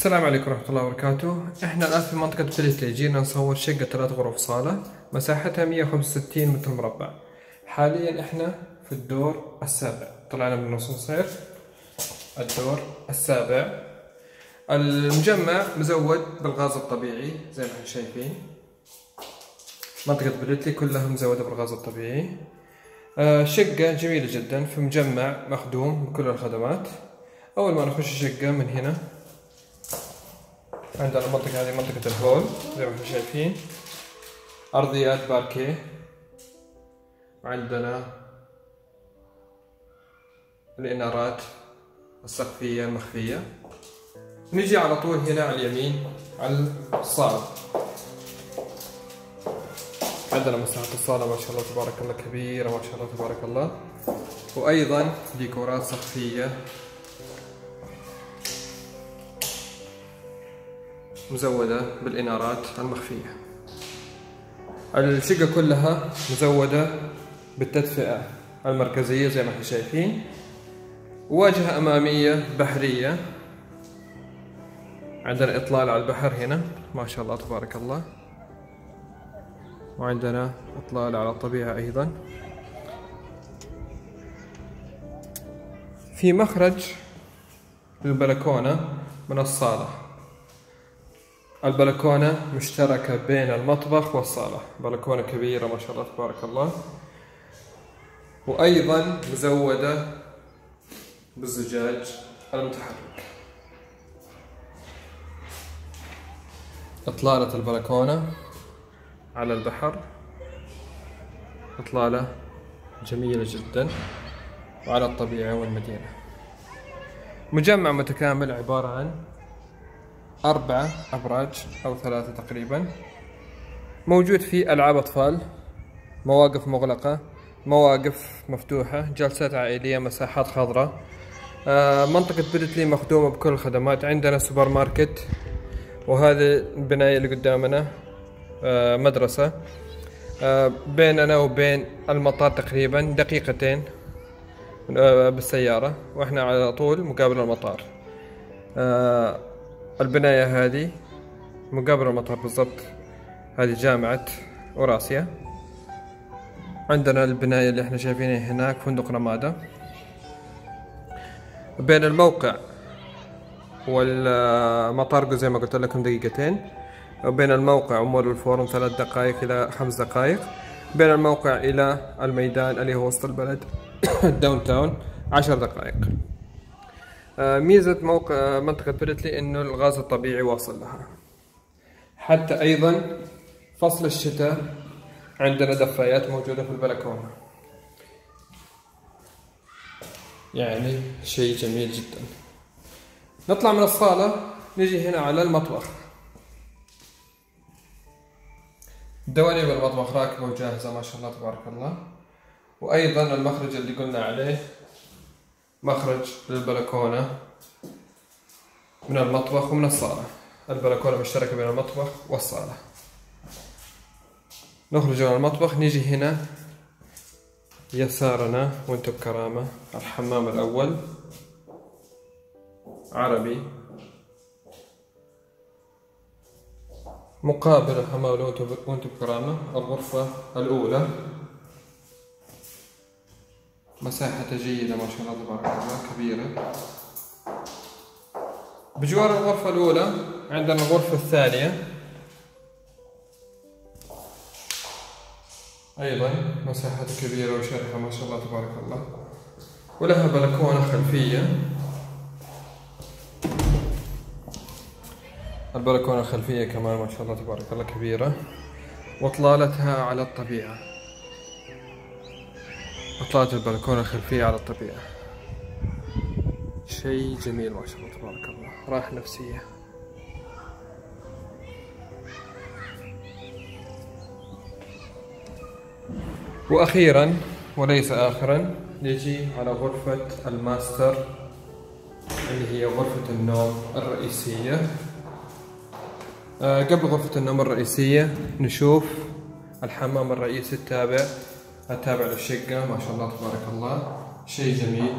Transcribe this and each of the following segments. السلام عليكم ورحمة الله وبركاته. احنا الان في منطقة بليتلي، جينا نصور شقة 3 غرف صالة، مساحتها 165 متر مربع. حاليا احنا في الدور السابع، طلعنا من نص صير الدور السابع. المجمع مزود بالغاز الطبيعي زي ما احنا شايفين، منطقة بليتلي كلها مزودة بالغاز الطبيعي. شقة جميلة جدا، في مجمع مخدوم بكل الخدمات. اول ما نخش الشقة من هنا عندنا المنطقة، هذه منطقة الهول زي ما احنا شايفين، أرضيات باركيه، عندنا الإنارات السقفية المخفية. نجي على طول هنا على اليمين على الصالة، عندنا مساحة الصالة ما شاء الله تبارك الله كبيرة، ما شاء الله تبارك الله، وأيضا ديكورات سقفية مزودة بالإنارات المخفية. الشقة كلها مزودة بالتدفئة المركزية زي ما احنا شايفين، واجهة أمامية بحرية، عندنا إطلال على البحر هنا ما شاء الله تبارك الله، وعندنا إطلال على الطبيعة أيضا. في مخرج للبلكونة من الصالة، البلكونة مشتركة بين المطبخ والصالة، بلكونة كبيرة ما شاء الله تبارك الله، وأيضا مزودة بالزجاج المتحرك. إطلالة البلكونة على البحر إطلالة جميلة جدا وعلى الطبيعة والمدينة. مجمع متكامل عبارة عن 4 أبراج أو 3 تقريبا، موجود فيه ألعاب أطفال، مواقف مغلقة، مواقف مفتوحة، جلسات عائلية، مساحات خضراء. منطقة بليتلي مخدومة بكل الخدمات، عندنا سوبر ماركت، وهذه البناية اللي قدامنا مدرسة، بيننا وبين المطار تقريبا 2 دقيقتين بالسيارة، وإحنا على طول مقابل المطار. البناية هذه مقابل المطار بالضبط، هذه جامعة أوراسيا. عندنا البناية اللي احنا شايفينها هناك فندق رمادة. بين الموقع والمطار زي ما قلت لكم 2 دقيقتين، وبين الموقع ومول الفورم 3 دقائق إلى 5 دقائق، بين الموقع إلى الميدان اللي هو وسط البلد الداون تاون 10 دقائق. ميزة موقع منطقة بليتلي انه الغاز الطبيعي واصل لها، حتى ايضا فصل الشتاء عندنا دفايات موجودة في البلكونة، يعني شيء جميل جدا. نطلع من الصالة نجي هنا على المطبخ، دواليب المطبخ راكبة وجاهزة ما شاء الله تبارك الله، وايضا المخرج اللي قلنا عليه، مخرج للبلكونة من المطبخ ومن الصالة، البلكونة مشتركة بين المطبخ والصالة. نخرج من المطبخ نيجي هنا يسارنا وانتم بكرامة الحمام الأول، عربي، مقابل الحمام الأول وانتم بكرامة الغرفة الأولى، مساحة جيدة ما شاء الله تبارك الله كبيرة. بجوار الغرفة الأولى عندنا الغرفة الثانية، أيضا مساحتها كبيرة وشرحة ما شاء الله تبارك الله، ولها بلكونة خلفية. البلكونة الخلفية كمان ما شاء الله تبارك الله كبيرة، وإطلالتها على الطبيعة، إطلالة البلكونة الخلفية على الطبيعة، شيء جميل ما شاء الله تبارك الله، راحة نفسية. وأخيرا وليس آخرا نجي على غرفة الماستر اللي هي غرفة النوم الرئيسية. قبل غرفة النوم الرئيسية نشوف الحمام الرئيسي التابع للشقة ما شاء الله تبارك الله، شيء جميل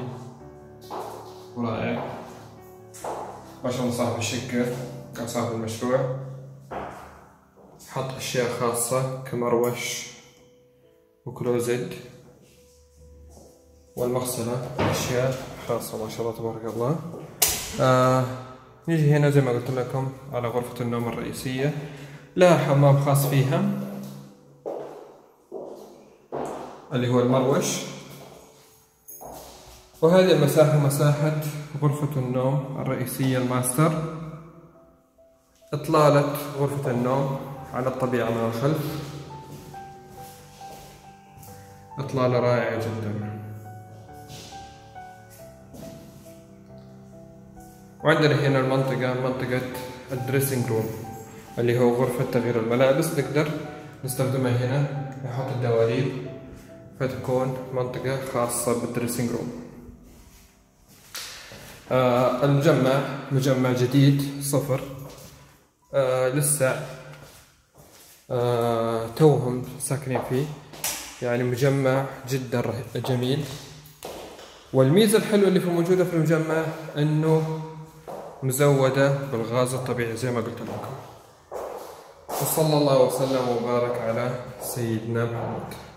ورائع. باشون صاحب الشقة أو صاحب المشروع حط أشياء خاصة كمروش وكلوزت والمغسلة، أشياء خاصة ما شاء الله تبارك الله. نيجي هنا زي ما قلت لكم على غرفة النوم الرئيسية، لها حمام خاص فيها اللي هو المروش، وهذه المساحة مساحة غرفة النوم الرئيسية الماستر. إطلالة غرفة النوم على الطبيعة من الخلف، إطلالة رائعة جدا. وعندنا هنا المنطقة منطقة الدريسنج روم اللي هو غرفة تغيير الملابس، نقدر نستخدمها هنا نحط الدواليب فتكون منطقة خاصة بالدريسنج روم. المجمع مجمع جديد صفر، لسه توهم ساكنين فيه، يعني مجمع جدا جميل. والميزة الحلوة اللي في موجودة في المجمع انه مزودة بالغاز الطبيعي زي ما قلت لكم. وصلى الله وسلم وبارك على سيدنا محمد.